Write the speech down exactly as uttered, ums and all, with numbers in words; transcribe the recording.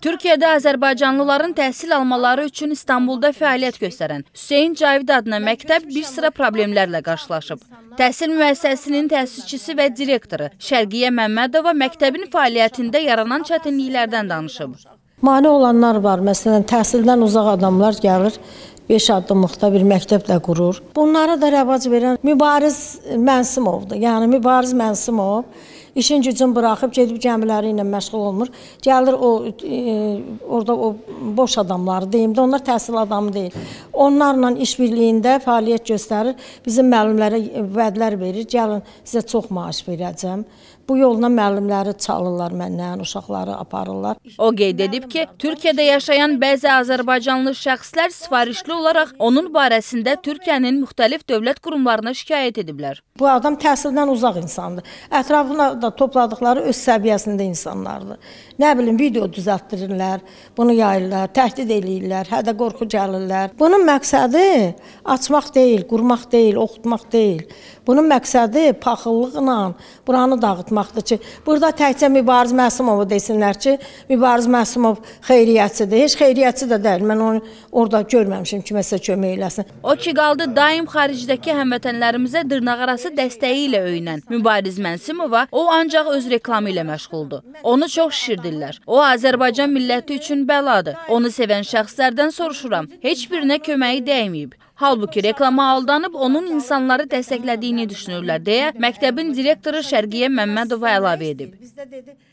Türkiyədə Azərbaycanlıların təhsil almaları üçün İstanbulda fəaliyyət göstərən Hüseyin Cavid adına məktəb bir sıra problemlərlə qarşılaşıb. Təhsil müəssisəsinin təsisçisi və direktoru Şərqiyyə Məmmədova məktəbin fəaliyyətində yaranan çətinliklərdən danışıb. Mane olanlar var, məsələn, təhsildən uzaq adamlar gəlir, beş addımlıqda bir məktəblə qurur. Bunlara da rəvac verən Mübariz Mənsimovdur, yəni Mübariz Mənsimov. İşin gücünü bırakıp gedib gəmiləri ilə məşğul olmur. Gəlir o e, orada o boş adamları deyim də, onlar təhsil adamı deyil. Onlarla işbirliyində fəaliyyət göstərir. Bizim müəllimlərə vədlər verir. Gəlin sizə çox maaş verəcəm. Bu yolla müəllimləri çalırlar məndən, uşaqları aparırlar. O qeyd edib ki, Türkiyədə yaşayan bəzi Azərbaycanlı şəxslər sifarişli olaraq onun barəsində Türkiyənin müxtəlif dövlət qurumlarına şikayət ediblər. Bu adam təhsildən uzaq insandır. Ətrafına da topladıqları öz səviyyəsində insanlardır. Nə bilim, video düzəltdirirlər, bunu yayırlar, təhdid eləyirlər, hədə qorxu gəlirlər. Bunun məqsədi açmaq deyil, qurmaq deyil, oxutmaq deyil. Bunun məqsədi paxıllıqla buranı dağıtmaq. Ki, burada təkcə Mübariz Məsumov desinlər ki, Mübariz Məsumov xeyriyyətçidir. Heç xeyriyyətçi də deyil. Mən onu orada görməmişim ki, məsələ kömək eləsin. O ki qaldı daim xaricdəki həmvətənlərimizə dırnaqarası dəstəyi ilə öyünən Mübariz Mənsimova, o ancaq öz reklamı ilə məşğuldur. Onu çox şişirdirlər. O Azərbaycan milləti üçün bəladır. Onu sevən şəxslərdən soruşuram. Heç birinə köməyi dəyməyib. Halbuki reklama aldanıb onun insanları dəstəklədiyini düşünürlər deyə məktəbin direktoru Şərqiyyə Məmmədova əlavə edib.